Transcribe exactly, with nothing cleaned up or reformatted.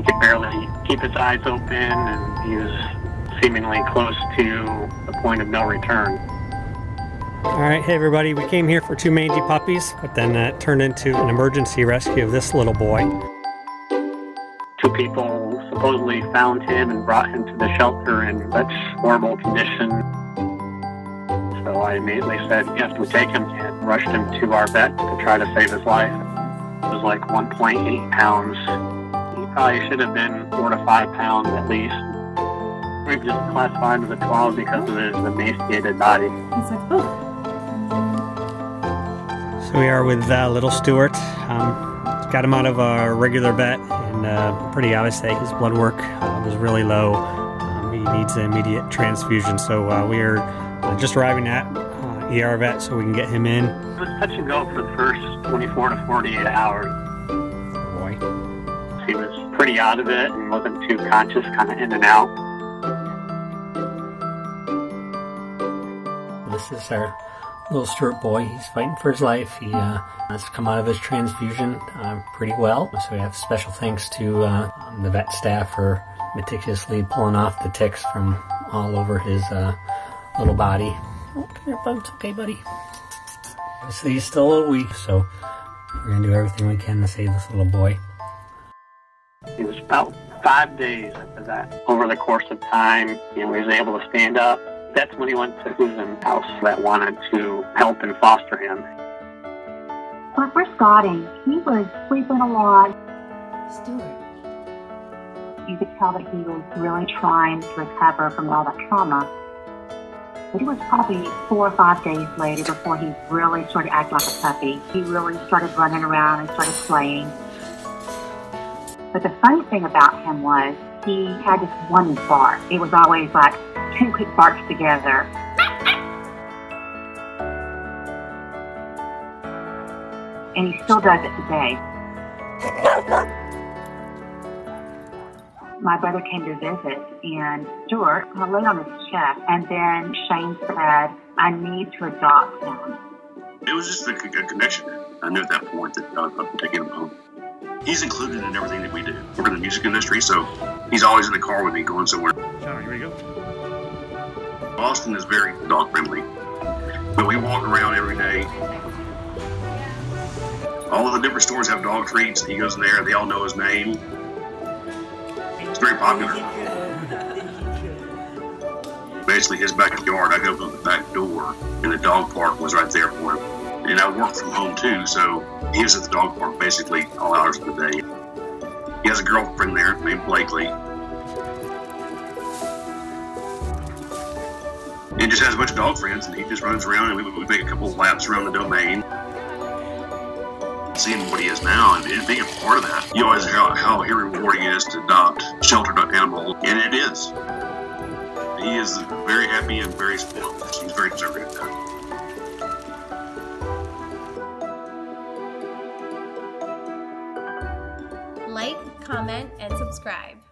He could barely keep his eyes open, and he was seemingly close to the point of no return. All right, hey everybody, we came here for two mangy puppies, but then that turned into an emergency rescue of this little boy. Two people supposedly found him and brought him to the shelter in such horrible condition. So I immediately said, yes, we take him, and rushed him to our vet to try to save his life. It was like one point eight pounds. He probably should have been four to five pounds at least. We just classified him as a twelve because of his emaciated body. He's like, oh. So we are with uh, little Stuart. Um, got him out of a regular vet, and uh, pretty obvious that his blood work uh, was really low. Um, he needs an immediate transfusion, so uh, we are uh, just arriving at uh, E R vet so we can get him in. It was touch and go for the first twenty-four to forty-eight hours. Boy. He was pretty out of it and wasn't too conscious, kind of in and out. This is our little Stuart boy. He's fighting for his life. He uh, has come out of his transfusion uh, pretty well. So we have special thanks to uh, the vet staff for meticulously pulling off the ticks from all over his uh, little body. Oh, come here, bud. It's okay, buddy. So he's still a little weak, so we're going to do everything we can to save this little boy. It was about five days after that. Over the course of time, you know, he was able to stand up. That's when he went to Susan's house that wanted to help and foster him. When I first got him, he was sleeping a lot. Stuart. You could tell that he was really trying to recover from all that trauma. It was probably four or five days later before he really started acting like a puppy. He really started running around and started playing. But the funny thing about him was he had this one bark. It was always like two quick barks together. And he still does it today. My brother came to visit, and Stuart lay on his chest, and then Shane said, I need to adopt him. It was just a, a connection. I knew at that point that I was taking him home. He's included in everything that we do. We're in the music industry, so he's always in the car with me going somewhere. John, here we go. Austin is very dog-friendly, but we walk around every day. All of the different stores have dog treats. He goes in there. They all know his name. It's very popular. Basically, his backyard, I go through the back door, and the dog park was right there for him. And I work from home too, so he was at the dog park basically all hours of the day. He has a girlfriend there named Blakely. He just has a bunch of dog friends, and he just runs around, and we, we make a couple of laps around the domain. Seeing what he is now and, and being a part of that, you always hear how, how rewarding it is to adopt sheltered animal, and it is. He is very happy and very spoiled. He's very conservative now. Like, comment, and subscribe.